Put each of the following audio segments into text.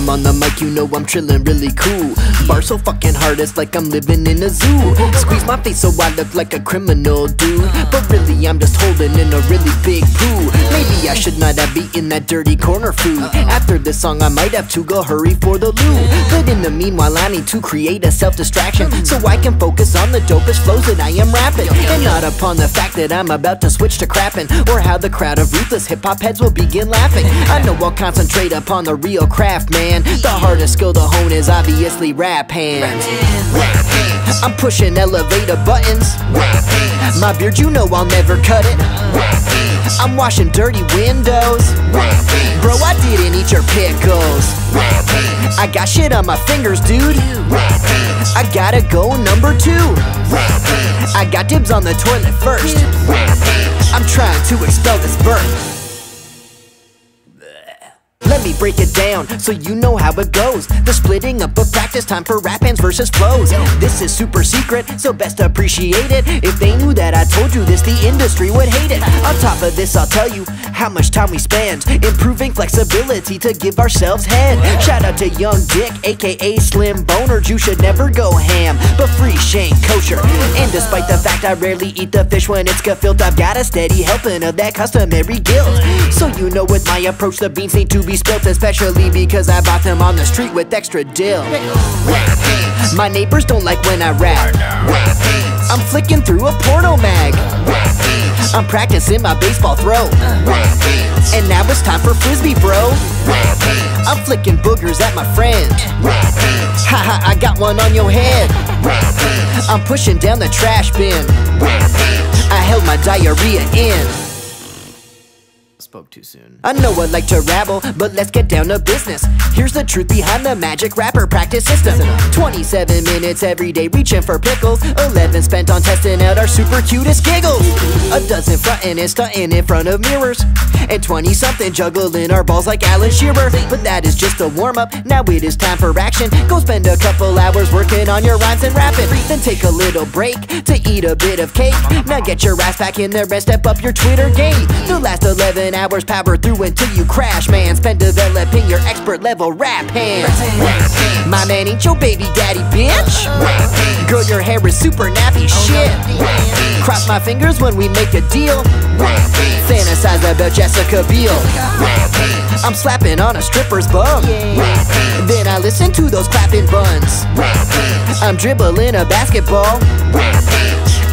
I'm on the mic, you know I'm chillin' really cool. Bar so fucking hard, it's like I'm living in a zoo. Squeeze my face so I look like a criminal dude, but really I'm just holding in a really big poo. Maybe I should not have eaten that dirty corner food. After this song I might have to go hurry for the loo. But in the meanwhile I need to create a self-distraction, so I can focus on the dopest flows that I am rapping, and not upon the fact that I'm about to switch to crappin', or how the crowd of ruthless hip-hop heads will begin laughing. I know I'll concentrate upon the real craft, man. The hardest skill to hone is obviously rap hands. I'm pushing elevator buttons. My beard, you know I'll never cut it. I'm washing dirty windows. Bro, I didn't eat your pickles. I got shit on my fingers, dude. I gotta go number two. I got dibs on the toilet first. I'm trying to expel this burp. Let me break it down so you know how it goes. The splitting up of practice time for rap hands versus flows. This is super secret, so best appreciate it. If they knew that I told you this, the industry would hate it. On top of this, I'll tell you how much time we spend improving flexibility to give ourselves head. Shout out to Young Dick, aka Slim Boner. You should never go ham, but free Shane Kosher. And despite the fact I rarely eat the fish when it's gefilte, I've got a steady helping of that customary guilt. So you know with my approach the beans need to be split, especially because I bought them on the street with extra dill. My neighbors don't like when I rap. I'm flicking through a porno mag. I'm practicing my baseball throw. And now it's time for frisbee, bro. I'm flicking boogers at my friend. Haha, I got one on your head. I'm pushing down the trash bin. I held my diarrhea in. Spoke too soon. I know I like to rabble, but let's get down to business. Here's the truth behind the magic rapper practice system. 27 minutes every day reaching for pickles, 11 spent on testing out our super cutest giggles, a dozen frontin' and stuntin' in front of mirrors, and 20 something juggling our balls like Alan Shearer. But that is just a warm up, now it is time for action. Go spend a couple hours working on your rhymes and rapping, then take a little break to eat a bit of cake. Now get your ass back in there and step up your Twitter game. The last 11 hours power through until you crash, man. Spend developing your expert level rap hands. My man ain't your baby daddy, bitch. Girl, your hair is super nappy, shit. Cross my fingers when we make a deal. Fantasize about Jessica Biel. I'm slapping on a stripper's bum, then I listen to those clapping buns. I'm dribbling a basketball.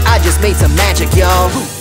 I just made some magic, y'all.